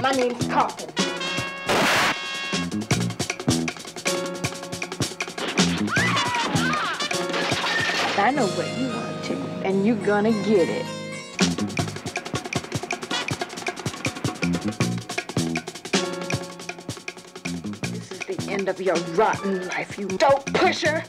My name's Coffy. I know where you want to, and you're gonna get it. This is the end of your rotten life, you dope pusher!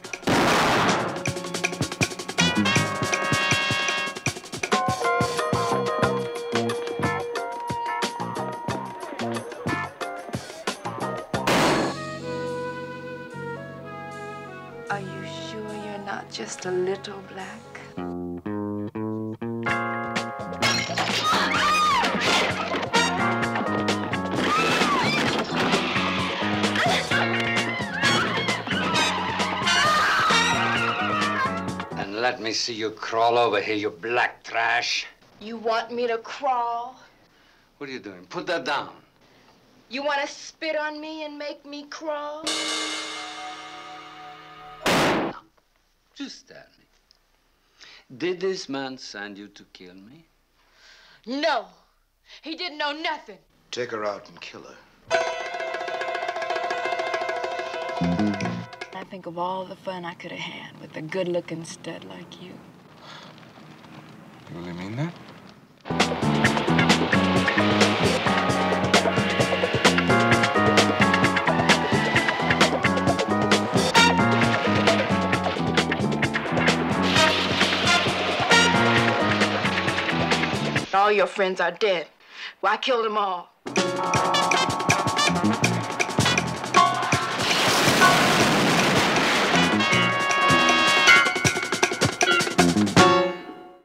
Are you sure you're not just a little black? And let me see you crawl over here, you black trash. You want me to crawl? What are you doing? Put that down. You want to spit on me and make me crawl? Just tell me, did this man send you to kill me? No, he didn't know nothing. Take her out and kill her. I think of all the fun I could have had with a good-looking stud like you. You really mean that? All your friends are dead. Well, I killed them all.